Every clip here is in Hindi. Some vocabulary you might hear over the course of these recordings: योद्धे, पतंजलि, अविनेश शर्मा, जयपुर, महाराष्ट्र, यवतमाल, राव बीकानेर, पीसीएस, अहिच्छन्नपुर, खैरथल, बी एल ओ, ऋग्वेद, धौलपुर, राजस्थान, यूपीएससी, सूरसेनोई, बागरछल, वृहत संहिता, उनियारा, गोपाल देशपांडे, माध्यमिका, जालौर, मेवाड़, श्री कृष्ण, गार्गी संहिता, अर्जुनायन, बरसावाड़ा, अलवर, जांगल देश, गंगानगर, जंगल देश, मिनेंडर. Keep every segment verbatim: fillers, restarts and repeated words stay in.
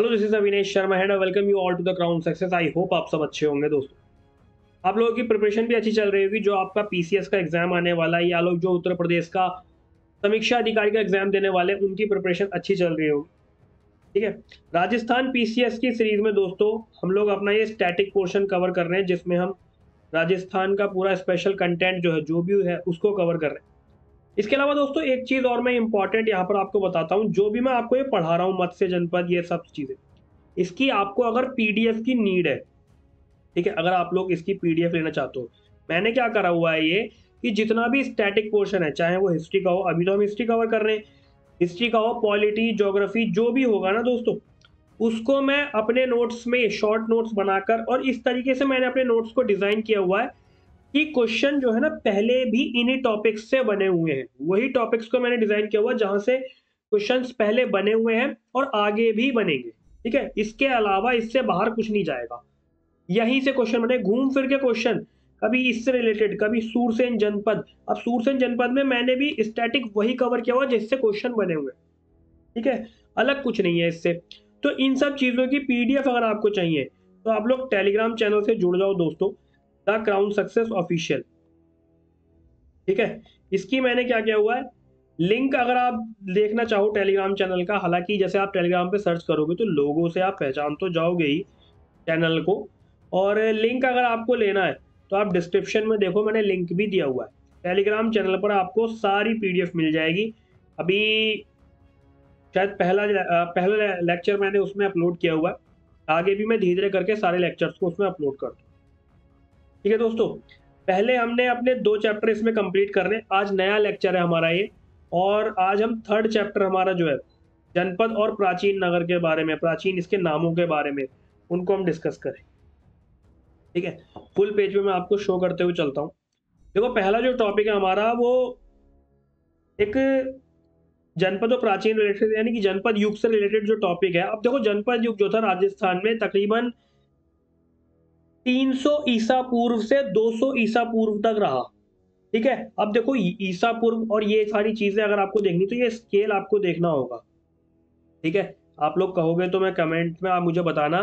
Hello, this is अविनेश शर्मा and welcome you all to the crown success. I hope आप सब अच्छे होंगे। दोस्तों, आप लोगों की प्रिपरेशन भी अच्छी चल रही होगी। जो आपका पीसीएस का एग्जाम आने वाला है या लोग जो उत्तर प्रदेश का समीक्षा अधिकारी का एग्जाम देने वाले हैं, उनकी प्रिपरेशन अच्छी चल रही होगी। ठीक है, राजस्थान पीसीएस की सीरीज में दोस्तों हम लोग अपना ये स्टैटिक पोर्शन कवर कर रहे हैं, जिसमें हम राजस्थान का पूरा स्पेशल कंटेंट जो है जो भी है उसको कवर कर रहे हैं। इसके अलावा दोस्तों एक चीज़ और मैं इंपॉर्टेंट यहाँ पर आपको बताता हूँ, जो भी मैं आपको ये पढ़ा रहा हूँ मत्स्य जनपद ये सब चीज़ें, इसकी आपको अगर पीडीएफ की नीड है, ठीक है, अगर आप लोग इसकी पीडीएफ लेना चाहते हो, मैंने क्या करा हुआ है ये कि जितना भी स्टैटिक पोर्शन है, चाहे वो हिस्ट्री का हो, अभी तो हम हिस्ट्री कवर कर रहे हैं, हिस्ट्री का हो, पॉलिटी, जोग्राफी, जो भी होगा ना दोस्तों, उसको मैं अपने नोट्स में शॉर्ट नोट्स बनाकर, और इस तरीके से मैंने अपने नोट्स को डिज़ाइन किया हुआ है कि क्वेश्चन जो है ना पहले भी इन्हीं टॉपिक्स से बने हुए हैं। वही टॉपिक्स को मैंने डिजाइन किया हुआ जहां से क्वेश्चंस पहले बने हुए हैं और आगे भी बनेंगे। ठीक है, इसके अलावा इससे बाहर कुछ नहीं जाएगा, यहीं से क्वेश्चन बने, घूम फिर के क्वेश्चन, कभी इससे रिलेटेड, कभी सूरसेन जनपद। अब सूरसेन जनपद में मैंने भी स्टैटिक वही कवर किया हुआ जिससे क्वेश्चन बने हुए। ठीक है, अलग कुछ नहीं है इससे। तो इन सब चीज़ों की पीडीएफ अगर आपको चाहिए तो आप लोग टेलीग्राम चैनल से जुड़ जाओ दोस्तों, द क्राउन सक्सेस ऑफिशियल। ठीक है, इसकी मैंने क्या किया हुआ है लिंक, अगर आप देखना चाहो टेलीग्राम चैनल का, हालांकि जैसे आप टेलीग्राम पे सर्च करोगे तो लोगों से आप पहचान तो जाओगे ही चैनल को, और लिंक अगर आपको लेना है तो आप डिस्क्रिप्शन में देखो, मैंने लिंक भी दिया हुआ है। टेलीग्राम चैनल पर आपको सारी पीडीएफ मिल जाएगी। अभी शायद पहला पहला लेक्चर मैंने उसमें अपलोड किया हुआ है, आगे भी मैं धीरे धीरे करके सारे लेक्चर्स को उसमें अपलोड कर दूँ। ठीक है दोस्तों, पहले हमने अपने दो चैप्टर इसमें कंप्लीट कर रहे हैं, आज नया लेक्चर है हमारा ये, और आज हम थर्ड चैप्टर हमारा जो है जनपद और प्राचीन नगर के बारे में, प्राचीन इसके नामों के बारे में, उनको हम डिस्कस करें। ठीक है, फुल पेज में मैं आपको शो करते हुए चलता हूँ। देखो, पहला जो टॉपिक है हमारा वो एक जनपद और प्राचीन रिलेटेड, यानी कि जनपद युग से रिलेटेड जो टॉपिक है। अब देखो, जनपद युग जो था राजस्थान में तकरीबन तीन सौ ईसा पूर्व से दो सौ ईसा पूर्व तक रहा। ठीक है, अब देखो ईसा पूर्व और ये सारी चीजें अगर आपको देखनी तो ये स्केल आपको देखना होगा। ठीक है, आप लोग कहोगे तो मैं कमेंट में आप मुझे बताना,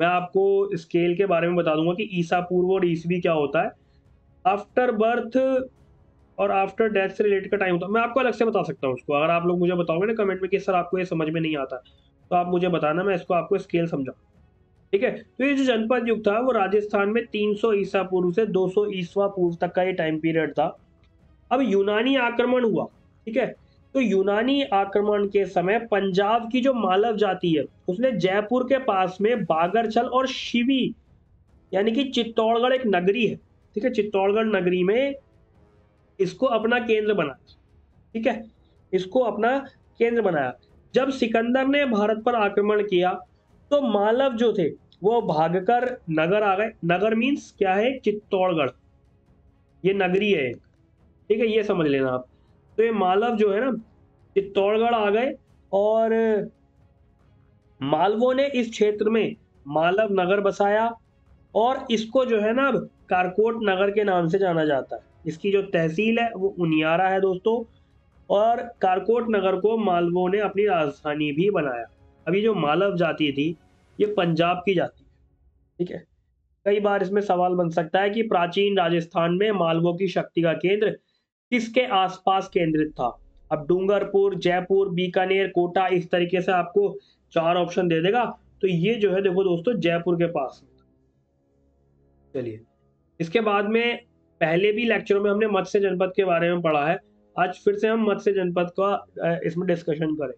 मैं आपको स्केल के बारे में बता दूंगा कि ईसा पूर्व और ईसवी क्या होता है। आफ्टर बर्थ और आफ्टर डेथ से रिलेटेड का टाइम होता है, मैं आपको अलग से बता सकता हूँ उसको। अगर आप लोग मुझे बताओगे ना कमेंट में कि सर आपको ये समझ में नहीं आता, तो आप मुझे बताना, मैं इसको आपको स्केल समझाऊँ। ठीक है, तो ये जो जनपद युग था वो राजस्थान में तीन सौ ईसा पूर्व से दो सौ ईसा पूर्व तक का ये टाइम पीरियड था। अब यूनानी आक्रमण हुआ। ठीक है, तो यूनानी आक्रमण के समय पंजाब की जो मालव जाति है उसने जयपुर के पास में बागरछल और शिवी, यानी कि चित्तौड़गढ़ एक नगरी है, ठीक है, चित्तौड़गढ़ नगरी में इसको अपना केंद्र बनाया। ठीक है, इसको अपना केंद्र बनाया। जब सिकंदर ने भारत पर आक्रमण किया तो मालव जो थे वो भागकर नगर आ गए। नगर मीन्स क्या है, चित्तौड़गढ़, ये नगरी है। ठीक है, ये समझ लेना आप। तो ये मालव जो है ना चित्तौड़गढ़ आ गए, और मालवों ने इस क्षेत्र में मालव नगर बसाया, और इसको जो है ना अब कारकोट नगर के नाम से जाना जाता है। इसकी जो तहसील है वो उनियारा है दोस्तों, और कारकोट नगर को मालवों ने अपनी राजधानी भी बनाया। अभी जो मालव जाति थी ये पंजाब की जाति है। ठीक है, कई बार इसमें सवाल बन सकता है कि प्राचीन राजस्थान में मालवों की शक्ति का केंद्र किसके आसपास केंद्रित था। अब डूंगरपुर, जयपुर, बीकानेर, कोटा, इस तरीके से आपको चार ऑप्शन दे देगा। तो ये जो है देखो दोस्तों जयपुर के पास। चलिए, इसके बाद में पहले भी लेक्चरों में हमने मत्स्य जनपद के बारे में पढ़ा है, आज फिर से हम मत्स्य जनपद का इसमें डिस्कशन करें।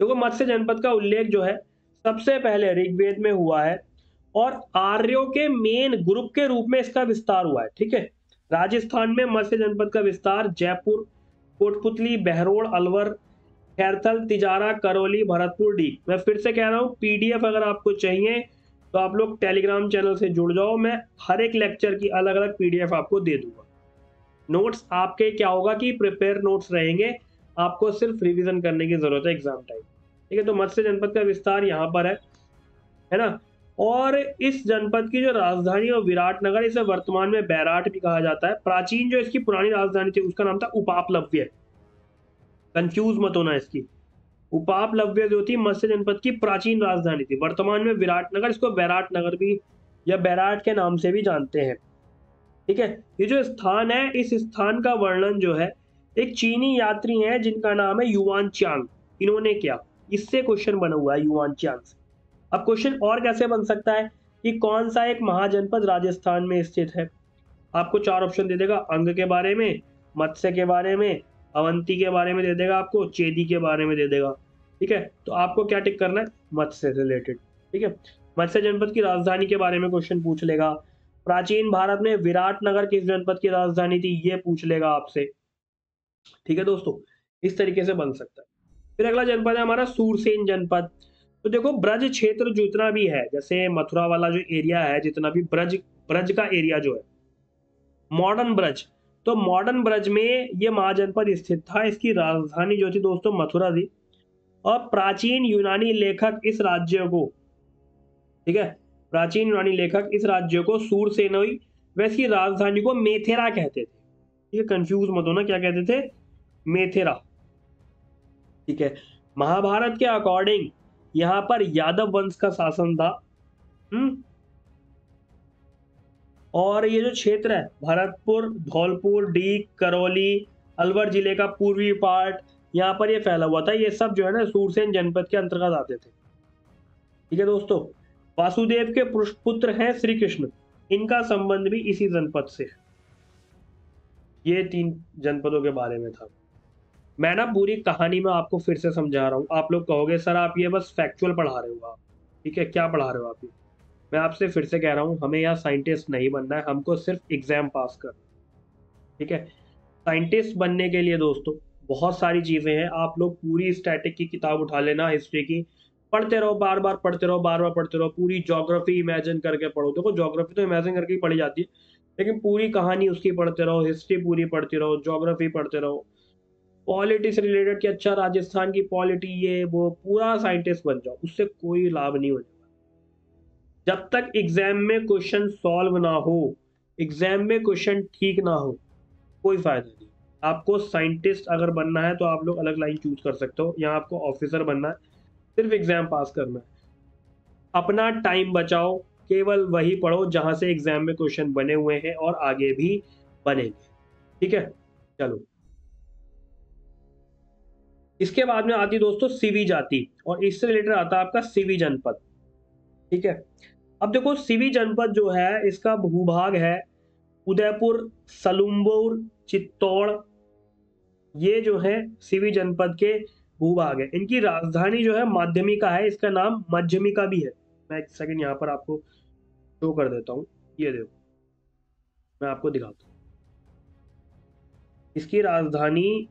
देखो, मत्स्य जनपद का उल्लेख जो है सबसे पहले ऋग्वेद में हुआ है, और आर्यों के मेन ग्रुप के रूप में इसका विस्तार हुआ है। ठीक है, राजस्थान में मत्स्य जनपद का विस्तार जयपुर, कोटपुतली, बहरोड़, अलवर, खैरथल, तिजारा, करौली, भरतपुर डी। मैं फिर से कह रहा हूँ, पीडीएफ अगर आपको चाहिए तो आप लोग टेलीग्राम चैनल से जुड़ जाओ, मैं हर एक लेक्चर की अलग अलग पीडीएफ आपको दे दूंगा। नोट्स आपके क्या होगा कि प्रिपेयर नोट्स रहेंगे, आपको सिर्फ रिवीजन करने की जरूरत है एग्जाम टाइम। ठीक है, तो मत्स्य जनपद का विस्तार यहाँ पर है, है ना। और इस जनपद की जो राजधानी है विराट नगर, इसे वर्तमान में बैराट भी कहा जाता है। प्राचीन जो इसकी पुरानी राजधानी थी उसका नाम था उपापलव्य, कंफ्यूज मत होना, इसकी उपापलव्य जो थी मत्स्य जनपद की प्राचीन राजधानी थी। वर्तमान में विराट नगर, इसको बैराट नगर भी या बैराट के नाम से भी जानते हैं। ठीक है, ये जो स्थान है, इस स्थान का वर्णन जो है एक चीनी यात्री हैं जिनका नाम है युआन चांग, इन्होंने किया। इससे क्वेश्चन बना हुआ है युआन चांग से। अब क्वेश्चन और कैसे बन सकता है कि कौन सा एक महाजनपद राजस्थान में स्थित है? आपको चार ऑप्शन दे देगा, अंग के बारे में, मत्स्य के बारे में, अवंती के बारे में दे देगा, आपको चेदी के बारे में दे देगा। ठीक है, तो आपको क्या टिक करना है? मत्स्य से रिलेटेड। ठीक है, मत्स्य जनपद की राजधानी के बारे में क्वेश्चन पूछ लेगा। प्राचीन भारत में विराट नगर किस जनपद की राजधानी थी, ये पूछ लेगा आपसे। ठीक है दोस्तों, इस तरीके से बन सकता है। फिर अगला जनपद है हमारा सूरसेन जनपद। तो देखो, ब्रज क्षेत्र जितना भी है, जैसे मथुरा वाला जो एरिया है, जितना भी ब्रज ब्रज का एरिया जो है, मॉडर्न ब्रज, तो मॉडर्न ब्रज में ये महाजनपद स्थित था। इसकी राजधानी जो थी दोस्तों मथुरा थी। और प्राचीन यूनानी लेखक इस राज्य को, ठीक है, प्राचीन यूनानी लेखक इस राज्य को सूरसेनोई व इसकी राजधानी को मेथेरा कहते थे। ये कंफ्यूज मत होना, क्या कहते थे? मेथेरा। ठीक है, महाभारत के अकॉर्डिंग यहाँ पर यादव वंश का शासन था। हम्म, और ये जो क्षेत्र है, भरतपुर, धौलपुर, डीग, करौली, अलवर जिले का पूर्वी पार्ट, यहाँ पर ये फैला हुआ था। ये सब जो है ना सूरसेन जनपद के अंतर्गत आते थे। ठीक है दोस्तों, वासुदेव के पुत्र हैं श्री कृष्ण, इनका संबंध भी इसी जनपद से है। ये तीन जनपदों के बारे में था। मैं ना पूरी कहानी में आपको फिर से समझा रहा हूँ। आप लोग कहोगे सर आप ये बस फैक्चुअल पढ़ा रहे हो आप, ठीक है, क्या पढ़ा रहे हो आप ये? मैं आपसे फिर से कह रहा हूँ, हमें यहाँ साइंटिस्ट नहीं बनना है, हमको सिर्फ एग्जाम पास करना है। ठीक है, साइंटिस्ट बनने के लिए दोस्तों बहुत सारी चीज़ें हैं। आप लोग पूरी स्टैटिक की किताब उठा लेना, हिस्ट्री की, पढ़ते रहो, बार बार पढ़ते रहो, बार बार पढ़ते रहो। पूरी ज्योग्राफी इमेजिन करके पढ़ो। देखो, ज्योग्राफी तो इमेजिन करके ही पढ़ी जाती है, लेकिन पूरी कहानी उसकी पढ़ते रहो, हिस्ट्री पूरी पढ़ते रहो, ज्योग्राफी पढ़ते रहो, पॉलिटिक्स रिलेटेड कि अच्छा राजस्थान की पॉलिटी ये वो, पूरा साइंटिस्ट बन जाओ, उससे कोई लाभ नहीं होता जब तक एग्जाम में क्वेश्चन सॉल्व ना हो, एग्जाम में क्वेश्चन ठीक ना हो, कोई फायदा नहीं। आपको साइंटिस्ट अगर बनना है तो आप लोग अलग लाइन चूज कर सकते हो, या आपको ऑफिसर बनना है, सिर्फ एग्जाम पास करना है। अपना टाइम बचाओ, केवल वही पढ़ो जहाँ से एग्जाम में क्वेश्चन बने हुए हैं और आगे भी बनेंगे। ठीक है, चलो इसके बाद में आती दोस्तों शिवी जाति, और इससे रिलेटेड आता है आपका शिवी जनपद। ठीक है, अब देखो शिवी जनपद जो है, इसका भूभाग है उदयपुर, सलूम्बोर, चित्तौड़, ये जो है शिवी जनपद के भूभाग है। इनकी राजधानी जो है माध्यमिका है, इसका नाम माध्यमिका भी है। मैं एक सेकंड यहाँ पर आपको शो कर देता हूँ, ये देखो मैं आपको दिखाता हूँ। इसकी राजधानी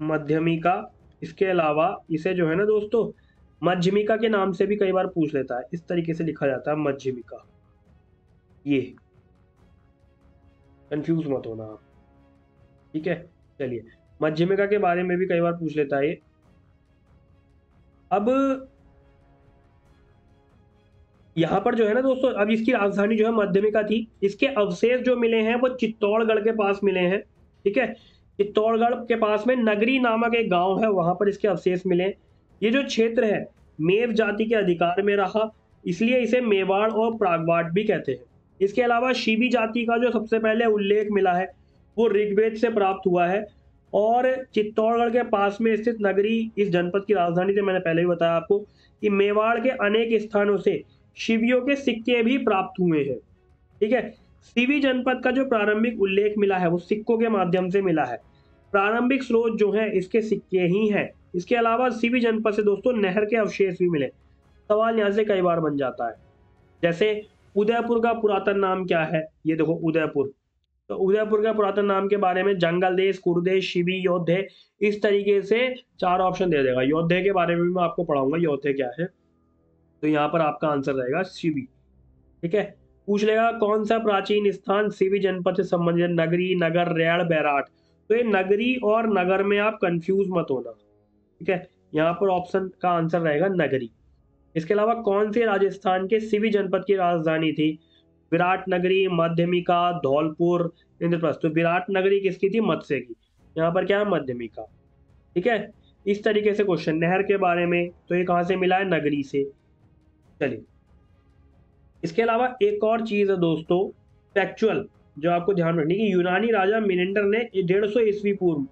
माध्यमिका, इसके अलावा इसे जो है ना दोस्तों मध्यमिका के नाम से भी कई बार पूछ लेता है, इस तरीके से लिखा जाता है मध्यमिका। ये कंफ्यूज मत होना आप, ठीक है। चलिए, मध्यमिका के बारे में भी कई बार पूछ लेता है ये। अब यहाँ पर जो है ना दोस्तों, अब इसकी राजधानी जो है मध्यमिका थी। इसके अवशेष जो मिले हैं वो चित्तौड़गढ़ के पास मिले हैं। ठीक है, चित्तौड़गढ़ के पास में नगरी नामक एक गांव है, वहां पर इसके अवशेष मिले। ये जो क्षेत्र है मेव जाति के अधिकार में रहा, इसलिए इसे मेवाड़ और प्रागवाट भी कहते हैं। इसके अलावा शिवी जाति का जो सबसे पहले उल्लेख मिला है वो ऋग्वेद से प्राप्त हुआ है। और चित्तौड़गढ़ के पास में स्थित नगरी इस जनपद की राजधानी थी। मैंने पहले भी बताया आपको कि मेवाड़ के अनेक स्थानों से शिवियों के सिक्के भी प्राप्त हुए हैं। ठीक है, शिवी जनपद का जो प्रारंभिक उल्लेख मिला है वो सिक्कों के माध्यम से मिला है। प्रारंभिक स्रोत जो है इसके सिक्के ही हैं। इसके अलावा शिवी जनपद से दोस्तों नहर के अवशेष भी मिले। सवाल यहाँ से कई बार बन जाता है, जैसे उदयपुर का पुरातन नाम क्या है? ये देखो उदयपुर, तो उदयपुर के पुरातन नाम के बारे में जंगल देश, कुरदेश, शिवी, योद्धे, इस तरीके से चार ऑप्शन दे देगा। योद्धे के बारे में भी मैं आपको पढ़ाऊंगा, योद्धे क्या है, तो यहाँ पर आपका आंसर रहेगा शिवी। ठीक है, पूछ लेगा कौन सा प्राचीन स्थान शिवी जनपद से संबंधित, नगरी, नगर, रेड़, बैराट। तो ये नगरी और नगर में आप कंफ्यूज मत होना, ठीक है। यहाँ पर ऑप्शन का आंसर रहेगा नगरी। इसके अलावा कौन से राजस्थान के शिवी जनपद की राजधानी थी? विराट नगरी, माध्यमिका, धौलपुर, इंद्रप्रस्थ। तो विराट नगरी किसकी थी? मत्स्य की। यहाँ पर क्या है? माध्यमिका। ठीक है, इस तरीके से क्वेश्चन। नहर के बारे में तो ये कहाँ से मिला है? नगरी से। चलिए, इसके अलावा एक और चीज़ है दोस्तों फैक्चुअल, जो आपको ध्यान रखनी है कि यूनानी राजा मिनेंडर ने डेढ़ सौ ईस्वी पूर्व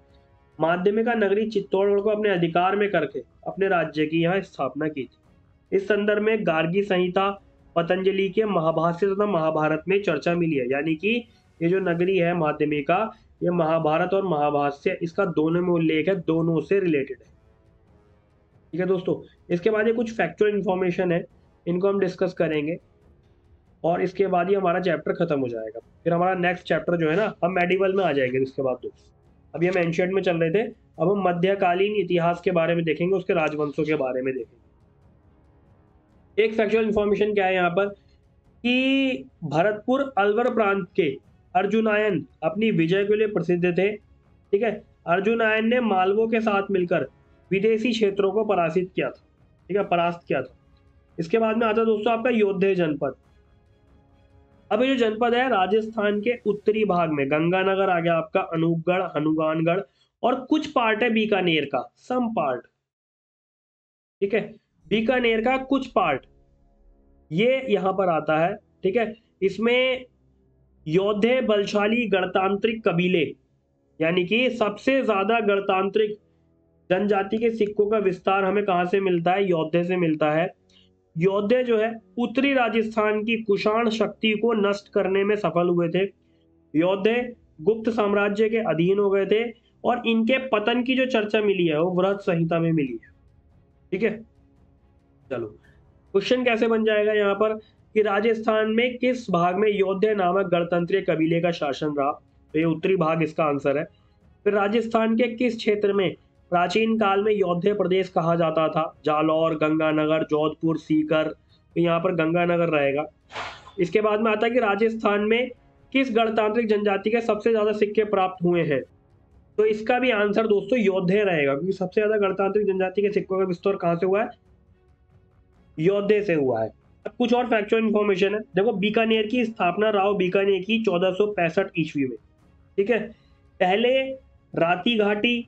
माध्यमिका नगरी चित्तौड़गढ़ को अपने अधिकार में करके अपने राज्य की यहाँ स्थापना की थी। इस संदर्भ में गार्गी संहिता, पतंजलि के महाभाष्य तथा महाभारत में चर्चा मिली है, यानी कि ये जो नगरी है माध्यमिका, ये महाभारत और महाभाष्य इसका दोनों में उल्लेख है, दोनों से रिलेटेड है। ठीक है दोस्तों, इसके बाद ये कुछ फैक्चुअल इन्फॉर्मेशन है, इनको हम डिस्कस करेंगे और इसके बाद ही हमारा चैप्टर खत्म हो जाएगा। फिर हमारा नेक्स्ट चैप्टर जो है ना, हम मेडिवल में आ जाएंगे। इसके बाद दोस्तों, अभी हम एंशिएंट में चल रहे थे, अब हम मध्यकालीन इतिहास के बारे में देखेंगे, उसके राजवंशों के बारे में देखेंगे। एक फैक्चुअल इन्फॉर्मेशन क्या है यहाँ पर कि भरतपुर अलवर प्रांत के अर्जुनायन अपनी विजय के लिए प्रसिद्ध थे। ठीक है, अर्जुनायन ने मालवों के साथ मिलकर विदेशी क्षेत्रों को पराजित किया था। ठीक है, परास्त किया था। इसके बाद में आता है दोस्तों आपका योद्धे जनपद। अब ये जो जनपद है राजस्थान के उत्तरी भाग में, गंगानगर आ गया आपका, अनूपगढ़, हनुमानगढ़ और कुछ पार्ट है बीकानेर का, सम पार्ट। ठीक है, बीकानेर का कुछ पार्ट ये यहाँ पर आता है। ठीक है, इसमें योद्धे बलशाली गणतांत्रिक कबीले, यानी कि सबसे ज्यादा गणतांत्रिक जनजाति के सिक्कों का विस्तार हमें कहाँ से मिलता है? योद्धे से मिलता है। योद्धे जो है उत्तरी राजस्थान की कुषाण शक्ति को नष्ट करने में सफल हुए थे। योद्धे गुप्त साम्राज्य के अधीन हो गए थे और इनके पतन की जो चर्चा मिली है वो वृहत संहिता में मिली है। ठीक है, चलो क्वेश्चन कैसे बन जाएगा यहाँ पर कि राजस्थान में किस भाग में योद्धे नामक गणतंत्रीय कबीले का शासन रहा, तो ये उत्तरी भाग इसका आंसर है। फिर राजस्थान के किस क्षेत्र में प्राचीन काल में योद्धे प्रदेश कहा जाता था? जालौर, गंगानगर, जोधपुर, सीकर, तो यहाँ पर गंगानगर रहेगा। इसके बाद में आता है कि राजस्थान में किस गणतांत्रिक जनजाति के सबसे ज़्यादा सिक्के प्राप्त हुए हैं, तो इसका भी आंसर दोस्तों योद्धे रहेगा, क्योंकि सबसे ज़्यादा गणतांत्रिक जनजाति के सिक्कों का विस्तार कहाँ से हुआ है? योद्धे से हुआ है। अब कुछ और फैक्चुअल इन्फॉर्मेशन है। देखो, बीकानेर की स्थापना राव बीकानेर की चौदह सौ पैंसठ ईस्वी में। ठीक है, पहले राती घाटी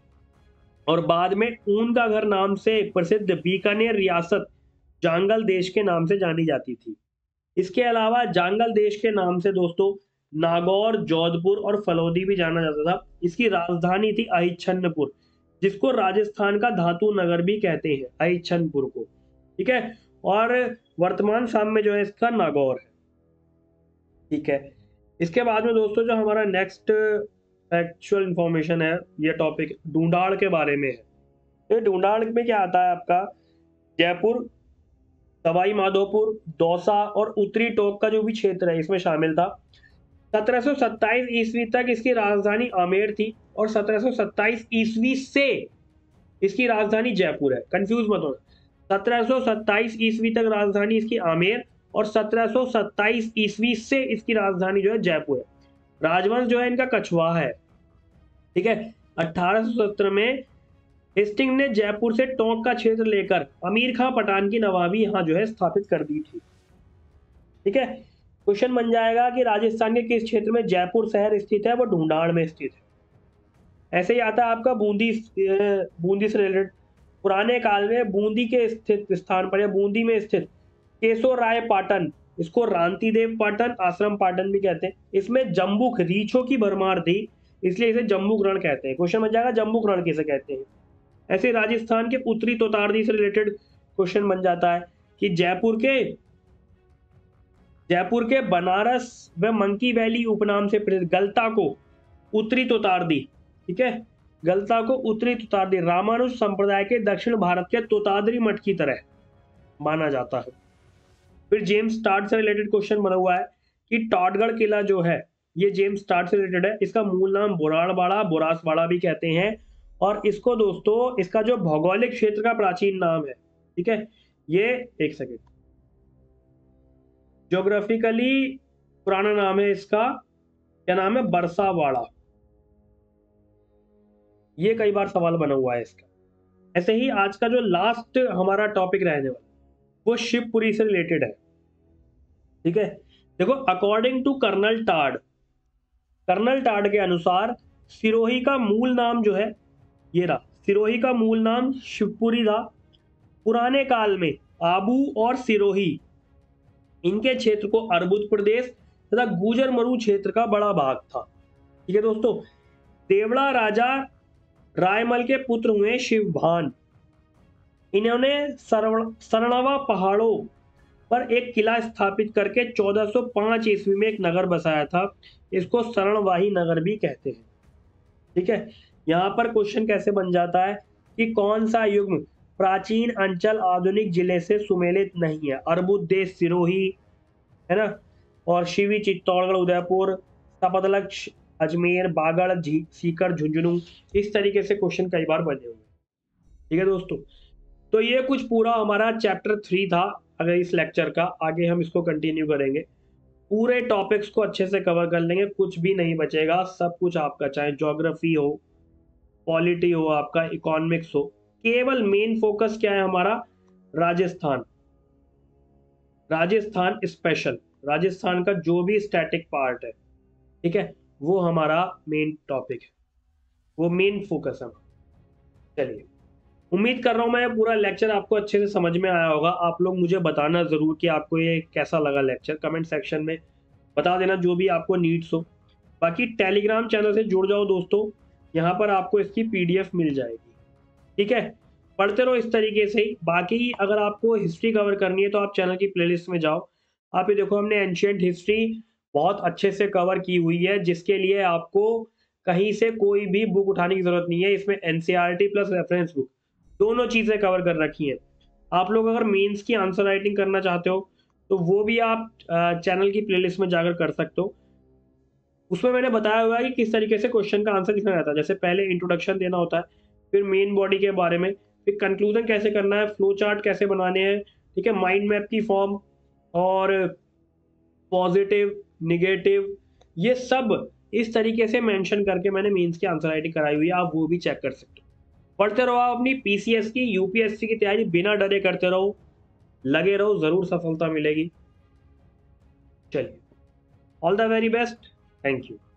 और बाद में ऊन का घर नाम से प्रसिद्ध बीकानेर रियासत जांगल देश के नाम से जानी जाती थी। इसके अलावा जांगल देश के नाम से दोस्तों नागौर, जोधपुर और फलौदी भी जाना जाता था। इसकी राजधानी थी अहिच्छन्नपुर, जिसको राजस्थान का धातु नगर भी कहते हैं, अहिच्छन्नपुर को। ठीक है, और वर्तमान शाम में जो है इसका नागौर है। ठीक है, इसके बाद में दोस्तों जो हमारा नेक्स्ट फैक्चुअल इन्फॉर्मेशन है, ये टॉपिक ढूंढाड़ के बारे में है। ये ढूंढाड़ में क्या आता है आपका? जयपुर, सवाई माधोपुर, दौसा और उत्तरी टोक का जो भी क्षेत्र है इसमें शामिल था। सत्रह सौ सत्ताईस ईस्वी तक इसकी राजधानी आमेर थी और सत्रह सौ सत्ताईस ईस्वी से इसकी राजधानी जयपुर है, कंफ्यूज मत होना। सत्रह सौ सत्ताईस ईस्वी तक राजधानी इसकी आमेर और सत्रह सौ सत्ताईस ईस्वी से इसकी राजधानी जो है जयपुर है। राजवंश जो है इनका कछवा है। ठीक है, अठारह सौ सत्रह में हेस्टिंग ने जयपुर से टोंक का क्षेत्र लेकर अमीर खां पठान की नवाबी यहाँ जो है स्थापित कर दी थी। ठीक है, क्वेश्चन बन जाएगा कि राजस्थान के किस क्षेत्र में जयपुर शहर स्थित है? वो ढूंढाड़ में स्थित है। ऐसे ही आता है आपका बूंदी। बूंदी से रिलेटेड पुराने काल में बूंदी के स्थित स्थान पर या बूंदी में स्थित केशोराय पाटन, इसको रांतिदेव पाटन, आश्रम पाटन भी कहते हैं, इसमें जम्बुक रीछों की भरमार थी, इसलिए इसे जम्बुक रण कहते हैं। क्वेश्चन बन जाएगा जम्बुक रण किसे कहते हैं। ऐसे राजस्थान के उत्तरी तोतारदी से रिलेटेड क्वेश्चन बन जाता है कि जयपुर के जयपुर के बनारस व मंकी वैली उपनाम से गलता को उत्तरी तोतारदी, ठीक है, गलता को उत्तरी तोतारदी रामानुज संप्रदाय के दक्षिण भारत के तोतादरी मठ की तरह माना जाता है। फिर जेम्स टाड से रिलेटेड क्वेश्चन बना हुआ है कि टॉडगढ़ किला जो है ये जेम्स टाड से रिलेटेड है। इसका मूल नाम बोराड़वाड़ा, बोरासवाड़ा भी कहते हैं और इसको दोस्तों इसका जो भौगोलिक क्षेत्र का प्राचीन नाम है। ठीक है, ये एक सेकेंड ज्योग्राफिकली पुराना नाम है इसका, क्या नाम है? बरसावाड़ा। ये कई बार सवाल बना हुआ है इसका। ऐसे ही आज का जो लास्ट हमारा टॉपिक रहने वाला वो शिवपुरी से रिलेटेड है। ठीक है, देखो, according to colonel Tod, colonel Tod के अनुसार सिरोही का मूल नाम जो है ये रहा, सिरोही का मूल नाम शिवपुरी था। पुराने काल में आबू और सिरोही इनके क्षेत्र को अर्बुद प्रदेश तथा गुजर मरु क्षेत्र का बड़ा भाग था। ठीक है दोस्तों, देवड़ा राजा रायमल के पुत्र हुए शिवभान। इन्होंने सरनावा पहाड़ों पर एक किला स्थापित करके चौदह सौ पाँच ईस्वी में एक नगर बसाया था, इसको शरणवाही नगर भी कहते हैं। ठीक है, यहाँ पर क्वेश्चन कैसे बन जाता है कि कौन सा युग्म प्राचीन अंचल आधुनिक जिले से सुमेलित नहीं है। अर्बुद देश सिरोही है ना, और शिवी चित्तौड़गढ़ उदयपुर, तपदलक अजमेर, बागड़ सीकर झुंझुनू, इस तरीके से क्वेश्चन कई बार बने हुए। ठीक है दोस्तों, तो ये कुछ पूरा हमारा चैप्टर थ्री था अगर इस लेक्चर का। आगे हम इसको कंटिन्यू करेंगे, पूरे टॉपिक्स को अच्छे से कवर कर लेंगे, कुछ भी नहीं बचेगा, सब कुछ आपका, चाहे ज्योग्राफी हो, पॉलिटी हो, आपका इकोनॉमिक्स हो। केवल मेन फोकस क्या है हमारा, राजस्थान, राजस्थान स्पेशल, राजस्थान का जो भी स्टैटिक पार्ट है, ठीक है, वो हमारा मेन टॉपिक है, वो मेन फोकस है। चलिए, उम्मीद कर रहा हूँ मैं पूरा लेक्चर आपको अच्छे से समझ में आया होगा। आप लोग मुझे बताना ज़रूर कि आपको ये कैसा लगा लेक्चर, कमेंट सेक्शन में बता देना जो भी आपको नीड्स हो। बाकी टेलीग्राम चैनल से जुड़ जाओ दोस्तों, यहाँ पर आपको इसकी पीडीएफ मिल जाएगी। ठीक है, पढ़ते रहो इस तरीके से ही। बाकी अगर आपको हिस्ट्री कवर करनी है तो आप चैनल की प्लेलिस्ट में जाओ। आप ये देखो, हमने एंशिएंट हिस्ट्री बहुत अच्छे से कवर की हुई है, जिसके लिए आपको कहीं से कोई भी बुक उठाने की ज़रूरत नहीं है। इसमें एनसीईआरटी प्लस रेफरेंस बुक दोनों चीज़ें कवर कर रखी हैं। आप लोग अगर मेंस की आंसर राइटिंग करना चाहते हो तो वो भी आप चैनल की प्लेलिस्ट में जाकर कर सकते हो। उसमें मैंने बताया हुआ है कि किस तरीके से क्वेश्चन का आंसर लिखना रहता है। जैसे पहले इंट्रोडक्शन देना होता है, फिर मेन बॉडी के बारे में, फिर कंक्लूजन कैसे करना है, फ्लो चार्ट कैसे बनाने हैं, ठीक है, माइंड मैप की फॉर्म, और पॉजिटिव निगेटिव, ये सब इस तरीके से मेंशन करके मैंने मेंस की आंसर राइटिंग कराई हुई है। आप वो भी चेक कर सकते हो। पढ़ते रहो, आप अपनी पीसीएस की यूपीएससी की तैयारी बिना डरे करते रहो, लगे रहो, ज़रूर सफलता मिलेगी। चलिए, all the very best, thank you.